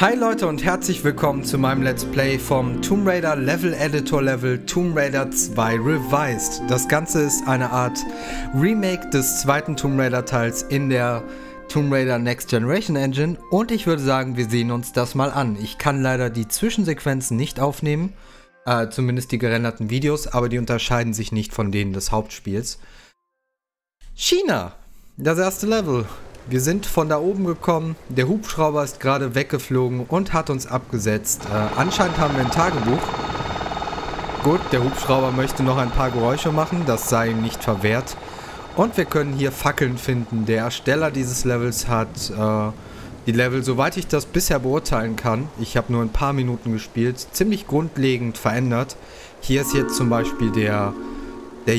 Hi Leute und herzlich willkommen zu meinem Let's Play vom Tomb Raider Level Editor Level Tomb Raider 2 Revised. Das Ganze ist eine Art Remake des zweiten Tomb Raider Teils in der Tomb Raider Next Generation Engine und ich würde sagen, wir sehen uns das mal an. Ich kann leider die Zwischensequenzen nicht aufnehmen, zumindest die gerenderten Videos, aber die unterscheiden sich nicht von denen des Hauptspiels. China, das erste Level. Wir sind von da oben gekommen, der Hubschrauber ist gerade weggeflogen und hat uns abgesetzt. Anscheinend haben wir ein Tagebuch. Gut, der Hubschrauber möchte noch ein paar Geräusche machen, das sei ihm nicht verwehrt. Und wir können hier Fackeln finden. Der Ersteller dieses Levels hat die Level, soweit ich das bisher beurteilen kann, ich habe nur ein paar Minuten gespielt, ziemlich grundlegend verändert. Hier ist jetzt zum Beispiel der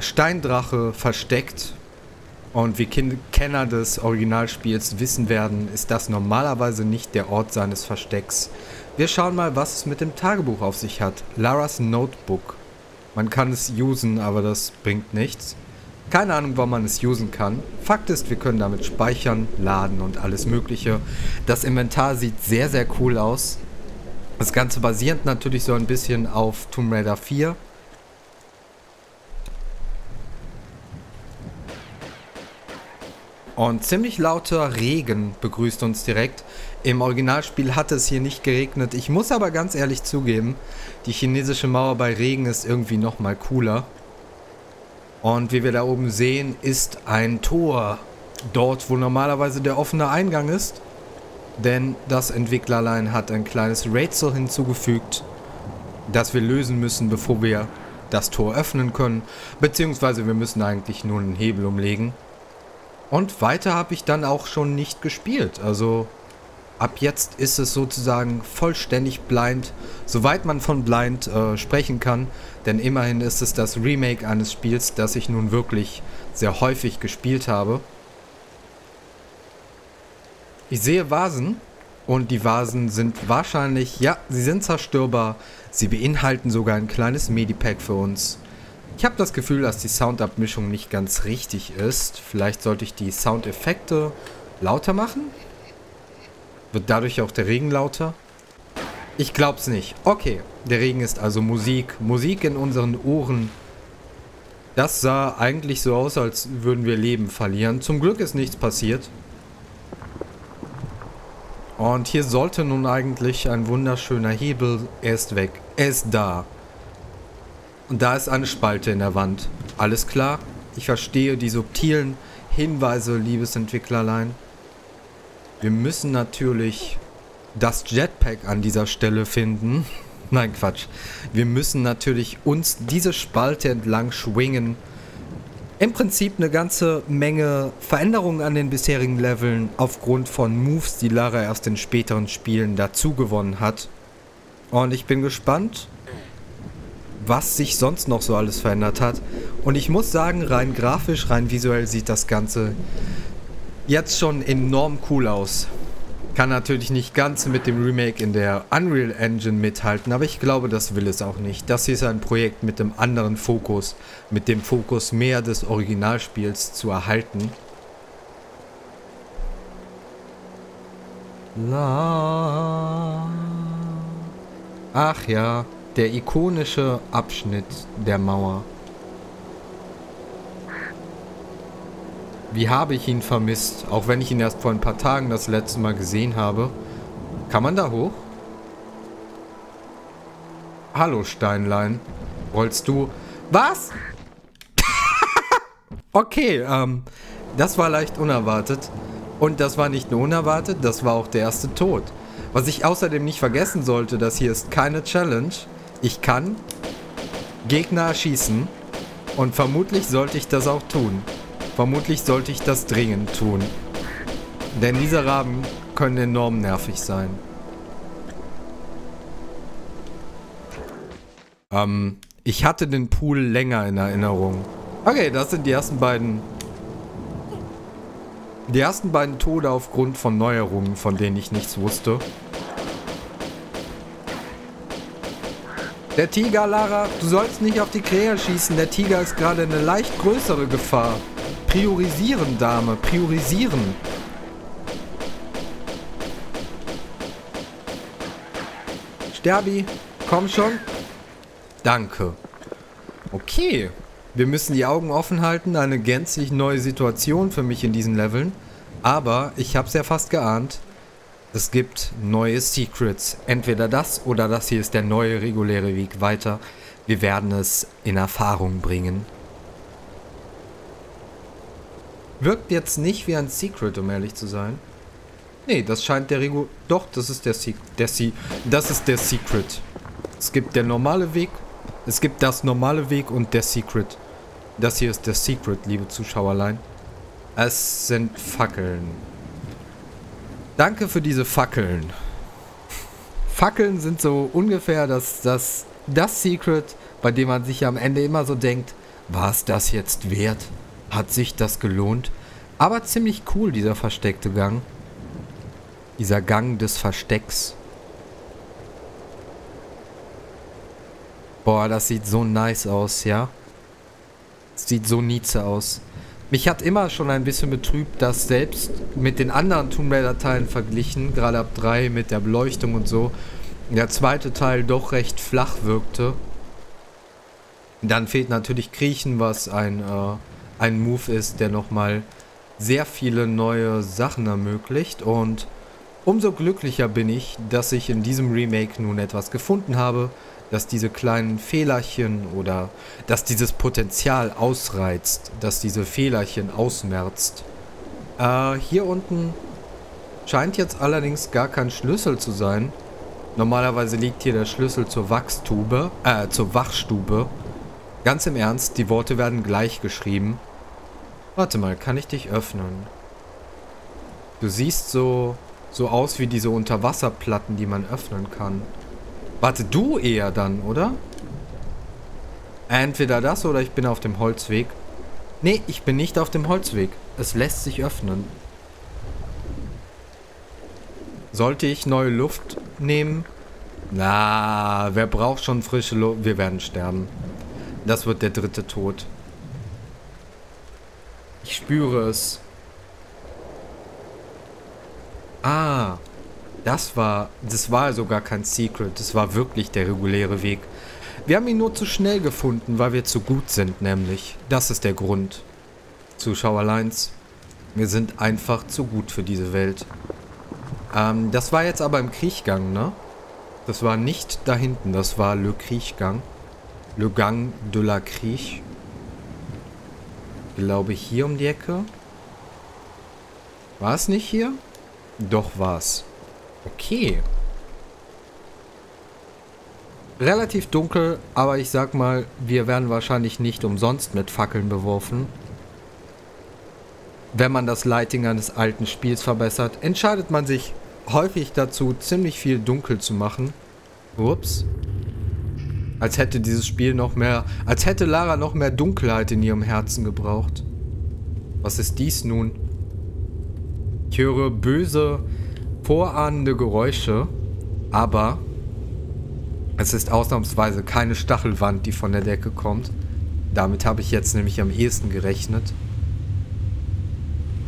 Steindrache versteckt. Und wie Kenner des Originalspiels wissen werden, ist das normalerweise nicht der Ort seines Verstecks. Wir schauen mal, was es mit dem Tagebuch auf sich hat. Laras Notebook. Man kann es usen, aber das bringt nichts. Keine Ahnung, wann man es usen kann. Fakt ist, wir können damit speichern, laden und alles Mögliche. Das Inventar sieht sehr, sehr cool aus. Das Ganze basierend natürlich so ein bisschen auf Tomb Raider 4. Und ziemlich lauter Regen begrüßt uns direkt. Im Originalspiel hatte es hier nicht geregnet. Ich muss aber ganz ehrlich zugeben, die chinesische Mauer bei Regen ist irgendwie nochmal cooler. Und wie wir da oben sehen, ist ein Tor. Dort, wo normalerweise der offene Eingang ist. Denn das Entwicklerlein hat ein kleines Rätsel hinzugefügt, das wir lösen müssen, bevor wir das Tor öffnen können. Beziehungsweise wir müssen eigentlich nur einen Hebel umlegen. Und weiter habe ich dann auch schon nicht gespielt, also ab jetzt ist es sozusagen vollständig Blind, soweit man von Blind sprechen kann, denn immerhin ist es das Remake eines Spiels, das ich nun wirklich sehr häufig gespielt habe. Ich sehe Vasen und die Vasen sind wahrscheinlich, ja, sie sind zerstörbar, sie beinhalten sogar ein kleines Medipack für uns. Ich habe das Gefühl, dass die Soundabmischung nicht ganz richtig ist. Vielleicht sollte ich die Soundeffekte lauter machen? Wird dadurch auch der Regen lauter? Ich glaub's nicht. Okay, der Regen ist also Musik. Musik in unseren Ohren. Das sah eigentlich so aus, als würden wir Leben verlieren. Zum Glück ist nichts passiert. Und hier sollte nun eigentlich ein wunderschöner Hebel. Er ist weg. Er ist da. Und da ist eine Spalte in der Wand. Alles klar? Ich verstehe die subtilen Hinweise, liebes Entwicklerlein. Wir müssen natürlich das Jetpack an dieser Stelle finden. Nein, Quatsch. Wir müssen natürlich uns diese Spalte entlang schwingen. Im Prinzip eine ganze Menge Veränderungen an den bisherigen Leveln aufgrund von Moves, die Lara erst in späteren Spielen dazu gewonnen hat. Und ich bin gespannt, was sich sonst noch so alles verändert hat. Und ich muss sagen, rein grafisch, rein visuell sieht das Ganze jetzt schon enorm cool aus. Kann natürlich nicht ganz mit dem Remake in der Unreal Engine mithalten, aber ich glaube, das will es auch nicht. Das hier ist ein Projekt mit einem anderen Fokus, mit dem Fokus mehr des Originalspiels zu erhalten. Ach ja. Der ikonische Abschnitt der Mauer. Wie habe ich ihn vermisst? Auch wenn ich ihn erst vor ein paar Tagen das letzte Mal gesehen habe. Kann man da hoch? Hallo Steinlein. Rollst du... Was? Okay, das war leicht unerwartet. Und das war nicht nur unerwartet, das war auch der erste Tod. Was ich außerdem nicht vergessen sollte, das hier ist keine Challenge. Ich kann Gegner erschießen und vermutlich sollte ich das auch tun. Vermutlich sollte ich das dringend tun. Denn diese Raben können enorm nervig sein. Ich hatte den Pool länger in Erinnerung. Okay, das sind die ersten beiden Tode aufgrund von Neuerungen, von denen ich nichts wusste. Der Tiger, Lara, du sollst nicht auf die Krähe schießen. Der Tiger ist gerade eine leicht größere Gefahr. Priorisieren, Dame, priorisieren. Sterbi. Komm schon. Danke. Okay. Wir müssen die Augen offen halten. Eine gänzlich neue Situation für mich in diesen Leveln. Aber ich hab's ja fast geahnt. Es gibt neue Secrets. Entweder das oder das hier ist der neue reguläre Weg weiter. Wir werden es in Erfahrung bringen. Wirkt jetzt nicht wie ein Secret, um ehrlich zu sein. Nee, das scheint der Regu... Doch, das ist der Secret. Das ist der Secret. Es gibt der normale Weg. Es gibt das normale Weg und der Secret. Das hier ist der Secret, liebe Zuschauerlein. Es sind Fackeln. Danke für diese Fackeln. Fackeln sind so ungefähr das Secret, bei dem man sich am Ende immer so denkt, war es das jetzt wert? Hat sich das gelohnt? Aber ziemlich cool, dieser versteckte Gang. Dieser Gang des Verstecks. Boah, das sieht so nice aus, ja? Das sieht so nice aus. Mich hat immer schon ein bisschen betrübt, dass selbst mit den anderen Tomb Raider Teilen verglichen, gerade ab 3 mit der Beleuchtung und so, der zweite Teil doch recht flach wirkte. Dann fehlt natürlich Kriechen, was ein Move ist, der nochmal sehr viele neue Sachen ermöglicht. Und umso glücklicher bin ich, dass ich in diesem Remake nun etwas gefunden habe, dass diese kleinen Fehlerchen oder dass dieses Potenzial ausreizt, dass diese Fehlerchen ausmerzt. Hier unten scheint jetzt allerdings gar kein Schlüssel zu sein. Normalerweise liegt hier der Schlüssel zur Wachstube. Ganz im Ernst, die Worte werden gleich geschrieben. Warte mal, kann ich dich öffnen? Du siehst so aus wie diese Unterwasserplatten, die man öffnen kann. Warte, du eher dann, oder? Entweder das oder ich bin auf dem Holzweg. Nee, ich bin nicht auf dem Holzweg. Es lässt sich öffnen. Sollte ich neue Luft nehmen? Na, wer braucht schon frische Luft? Wir werden sterben. Das wird der dritte Tod. Ich spüre es. Ah, das war sogar kein Secret. Das war wirklich der reguläre Weg. Wir haben ihn nur zu schnell gefunden, weil wir zu gut sind, nämlich. Das ist der Grund. Zuschauerleins, wir sind einfach zu gut für diese Welt. Das war jetzt aber im Kriechgang, ne? Das war nicht da hinten. Das war Le Kriechgang. Le Gang de la Kriech. Ich glaube hier um die Ecke. War es nicht hier? Doch war's. Okay. Relativ dunkel, aber ich sag mal, wir werden wahrscheinlich nicht umsonst mit Fackeln beworfen. Wenn man das Lighting eines alten Spiels verbessert, entscheidet man sich häufig dazu, ziemlich viel dunkel zu machen. Ups. Als hätte dieses Spiel noch mehr... Als hätte Lara noch mehr Dunkelheit in ihrem Herzen gebraucht. Was ist dies nun? Ich höre böse, vorahnende Geräusche. Aber es ist ausnahmsweise keine Stachelwand, die von der Decke kommt. Damit habe ich jetzt nämlich am ehesten gerechnet.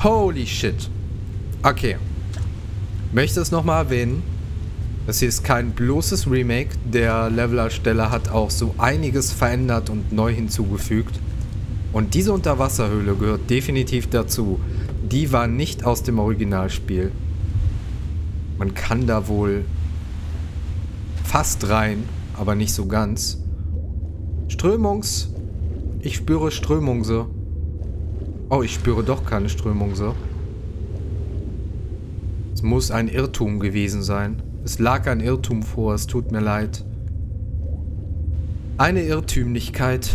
Holy shit. Okay. Möchte es nochmal erwähnen. Das hier ist kein bloßes Remake, der Levelersteller hat auch so einiges verändert und neu hinzugefügt. Und diese Unterwasserhöhle gehört definitiv dazu. Die war nicht aus dem Originalspiel. Man kann da wohl fast rein, aber nicht so ganz. Strömungs... Ich spüre Strömungse. Oh, ich spüre doch keine Strömungse. Es muss ein Irrtum gewesen sein. Es lag ein Irrtum vor, es tut mir leid. Eine Irrtümlichkeit.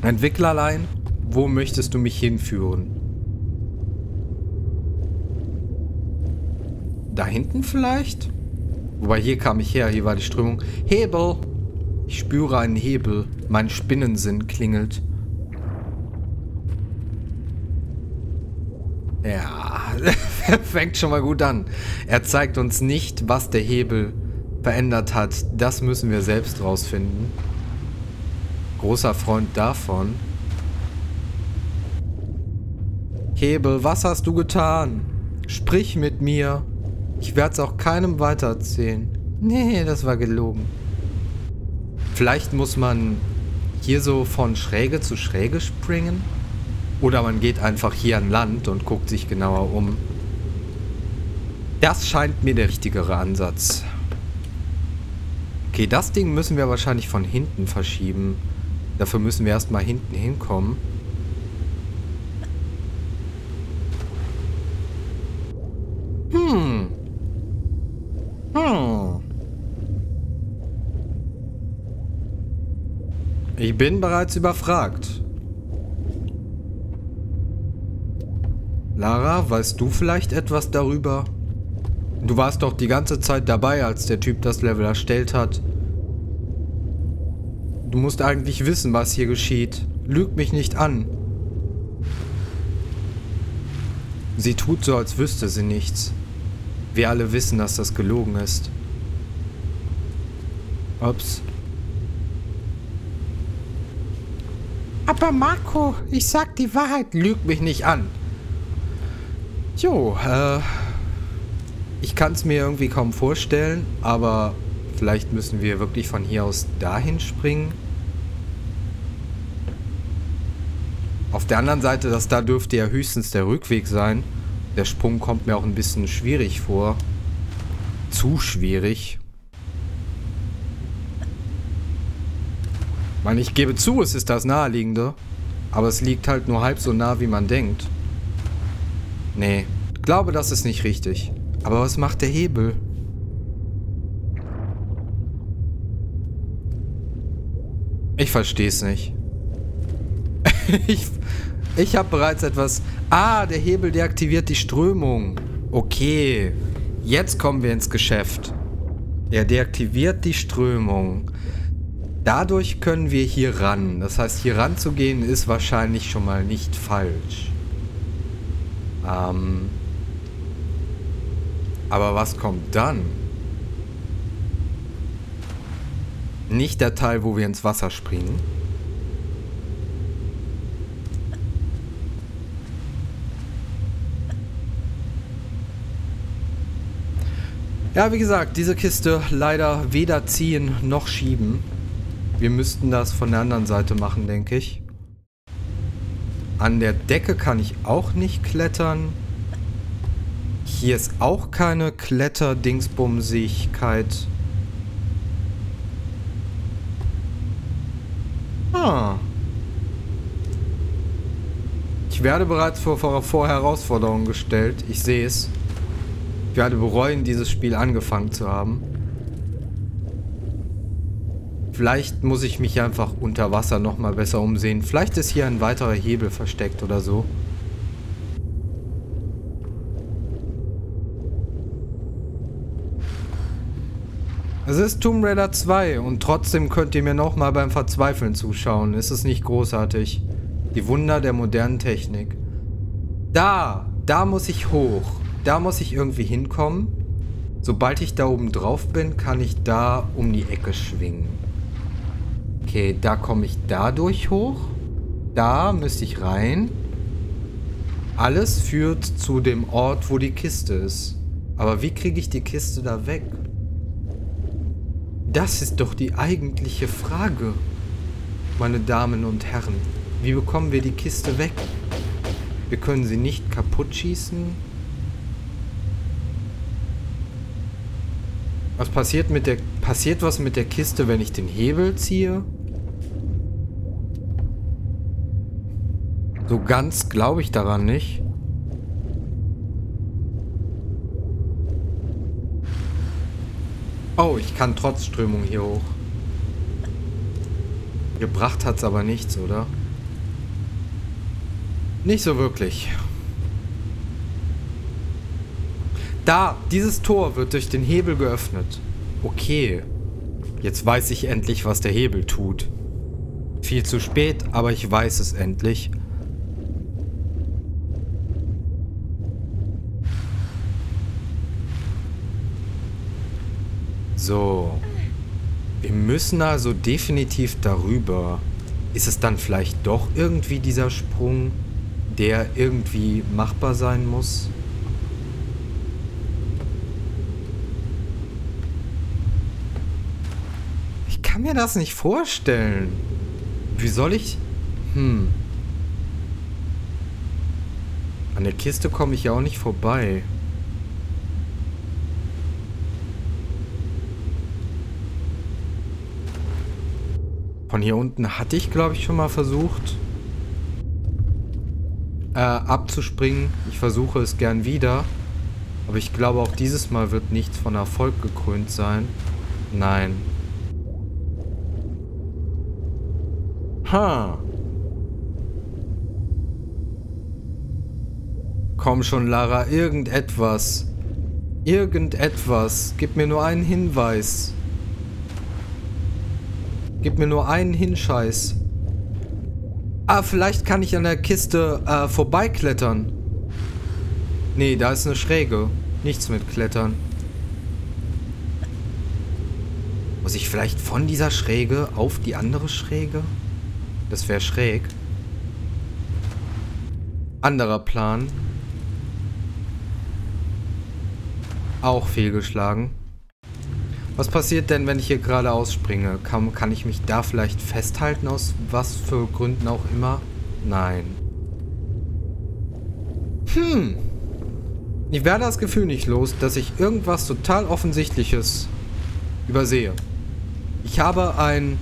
Entwicklerlein, wo möchtest du mich hinführen? Da hinten vielleicht? Wobei, hier kam ich her, hier war die Strömung. Hebel! Ich spüre einen Hebel. Mein Spinnensinn klingelt. Ja, fängt schon mal gut an. Er zeigt uns nicht, was der Hebel verändert hat. Das müssen wir selbst rausfinden. Großer Freund davon. Hebel, was hast du getan? Sprich mit mir. Ich werde es auch keinem weitererzählen. Nee, das war gelogen. Vielleicht muss man hier so von Schräge zu Schräge springen. Oder man geht einfach hier an Land und guckt sich genauer um. Das scheint mir der richtigere Ansatz. Okay, das Ding müssen wir wahrscheinlich von hinten verschieben. Dafür müssen wir erstmal hinten hinkommen. Ich bin bereits überfragt. Lara, weißt du vielleicht etwas darüber? Du warst doch die ganze Zeit dabei, als der Typ das Level erstellt hat. Du musst eigentlich wissen, was hier geschieht. Lüg mich nicht an. Sie tut so, als wüsste sie nichts. Wir alle wissen, dass das gelogen ist. Ups. Aber Marco, ich sag die Wahrheit, lüg mich nicht an. Jo, ich kann es mir irgendwie kaum vorstellen, aber vielleicht müssen wir wirklich von hier aus dahin springen. Auf der anderen Seite, das da dürfte ja höchstens der Rückweg sein. Der Sprung kommt mir auch ein bisschen schwierig vor. Zu schwierig. Man, ich gebe zu, es ist das Naheliegende. Aber es liegt halt nur halb so nah, wie man denkt. Nee, ich glaube, das ist nicht richtig. Aber was macht der Hebel? Ich verstehe es nicht. Ich habe bereits etwas... Ah, der Hebel deaktiviert die Strömung. Okay, jetzt kommen wir ins Geschäft. Er deaktiviert die Strömung. Dadurch können wir hier ran. Das heißt, hier ranzugehen ist wahrscheinlich schon mal nicht falsch. Aber was kommt dann? Nicht der Teil, wo wir ins Wasser springen. Ja, wie gesagt, diese Kiste leider weder ziehen noch schieben. Wir müssten das von der anderen Seite machen, denke ich. An der Decke kann ich auch nicht klettern. Hier ist auch keine Kletterdingsbumsigkeit. Ah. Ich werde bereits vor Herausforderungen gestellt. Ich sehe es. Ich werde bereuen, dieses Spiel angefangen zu haben. Vielleicht muss ich mich einfach unter Wasser nochmal besser umsehen. Vielleicht ist hier ein weiterer Hebel versteckt oder so. Es ist Tomb Raider 2 und trotzdem könnt ihr mir nochmal beim Verzweifeln zuschauen. Ist es nicht großartig? Die Wunder der modernen Technik. Da muss ich hoch. Da muss ich irgendwie hinkommen. Sobald ich da oben drauf bin, kann ich da um die Ecke schwingen. Okay, da komme ich dadurch hoch. Da müsste ich rein. Alles führt zu dem Ort, wo die Kiste ist. Aber wie kriege ich die Kiste da weg? Das ist doch die eigentliche Frage, meine Damen und Herren. Wie bekommen wir die Kiste weg? Wir können sie nicht kaputt schießen. Was passiert was mit der Kiste, wenn ich den Hebel ziehe? So ganz glaube ich daran nicht. Oh, ich kann trotz Strömung hier hoch. Gebracht hat's aber nichts, oder? Nicht so wirklich. Da, dieses Tor wird durch den Hebel geöffnet. Okay, jetzt weiß ich endlich, was der Hebel tut. Viel zu spät, aber ich weiß es endlich. So. Wir müssen also definitiv darüber. Ist es dann vielleicht doch irgendwie dieser Sprung, der irgendwie machbar sein muss? kann mir das nicht vorstellen. Wie soll ich... An der Kiste komme ich ja auch nicht vorbei. Von hier unten hatte ich, glaube ich, schon mal versucht, abzuspringen. Ich versuche es gern wieder. Aber ich glaube, auch dieses Mal wird nichts von Erfolg gekrönt sein. Nein. Ha! Komm schon, Lara, irgendetwas. Irgendetwas. Gib mir nur einen Hinweis. Gib mir nur einen Hinscheiß. Ah, vielleicht kann ich an der Kiste vorbeiklettern. Nee, da ist eine Schräge. Nichts mit Klettern. Muss ich vielleicht von dieser Schräge auf die andere Schräge? Das wäre schräg. Anderer Plan. Auch fehlgeschlagen. Was passiert denn, wenn ich hier gerade ausspringe? Kann ich mich da vielleicht festhalten, aus was für Gründen auch immer? Nein. Ich werde das Gefühl nicht los, dass ich irgendwas total Offensichtliches übersehe. Ich habe ein...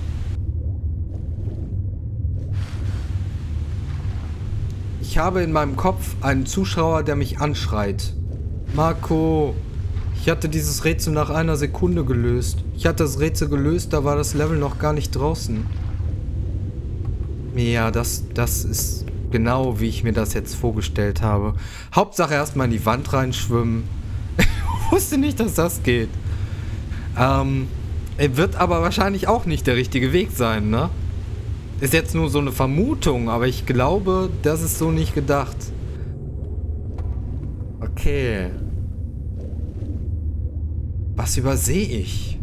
Ich habe in meinem Kopf einen Zuschauer, der mich anschreit. Marco... Ich hatte dieses Rätsel nach einer Sekunde gelöst. Ich hatte das Rätsel gelöst, da war das Level noch gar nicht draußen. Ja, das ist genau, wie ich mir das jetzt vorgestellt habe. Hauptsache erstmal in die Wand reinschwimmen. Ich wusste nicht, dass das geht. Wird aber wahrscheinlich auch nicht der richtige Weg sein, ne? Ist jetzt nur so eine Vermutung, aber ich glaube, das ist so nicht gedacht. Okay... Was übersehe ich?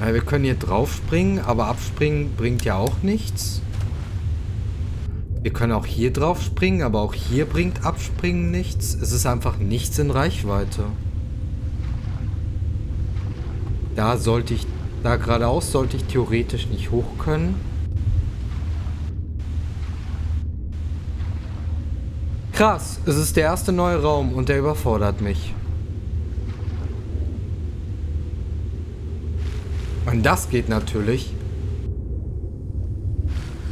Ja, wir können hier drauf springen, aber abspringen bringt ja auch nichts. Wir können auch hier drauf springen, aber auch hier bringt abspringen nichts. Es ist einfach nichts in Reichweite. Da geradeaus sollte ich theoretisch nicht hoch können. Krass, es ist der erste neue Raum und der überfordert mich. Und das geht natürlich.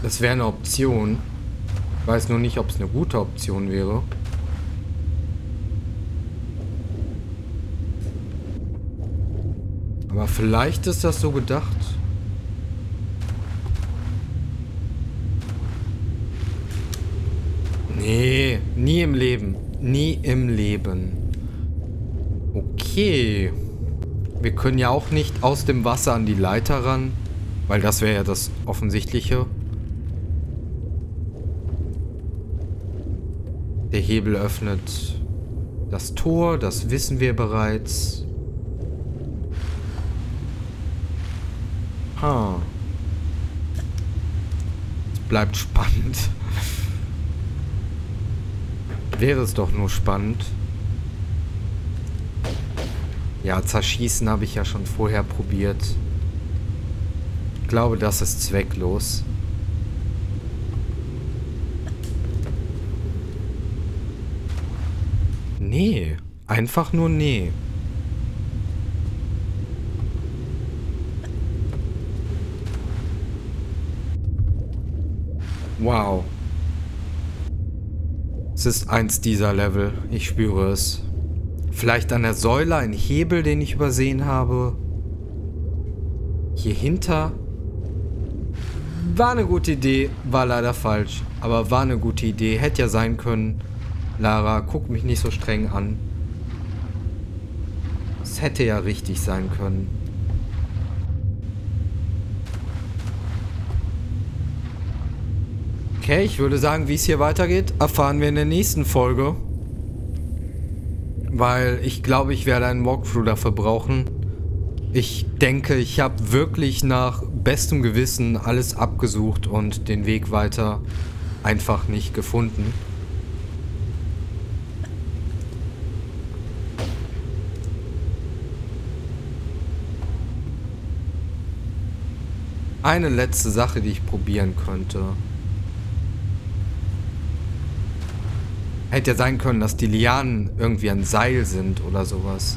Das wäre eine Option. Ich weiß nur nicht, ob es eine gute Option wäre. Aber vielleicht ist das so gedacht. Nee, nie im Leben. Nie im Leben. Okay. Wir können ja auch nicht aus dem Wasser an die Leiter ran, weil das wäre ja das Offensichtliche. Der Hebel öffnet das Tor, das wissen wir bereits. Es bleibt spannend. Wäre es doch nur spannend. Ja, zerschießen habe ich ja schon vorher probiert. Ich glaube, das ist zwecklos. Nee, einfach nur nee. Wow. Es ist eins dieser Level, ich spüre es. Vielleicht an der Säule ein Hebel, den ich übersehen habe. Hier hinter. War eine gute Idee, war leider falsch. Aber war eine gute Idee, hätte ja sein können. Lara, guck mich nicht so streng an. Es hätte ja richtig sein können. Okay, ich würde sagen, wie es hier weitergeht, erfahren wir in der nächsten Folge. Weil ich glaube, ich werde einen Walkthrough dafür brauchen. Ich denke, ich habe wirklich nach bestem Gewissen alles abgesucht und den Weg weiter einfach nicht gefunden. eine letzte Sache, die ich probieren könnte. Hätte ja sein können, dass die Lianen irgendwie ein Seil sind oder sowas.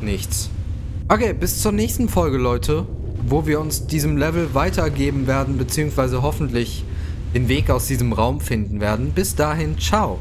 Nichts. Okay, bis zur nächsten Folge, Leute, wo wir uns diesem Level weitergeben werden, beziehungsweise hoffentlich den Weg aus diesem Raum finden werden. Bis dahin, ciao!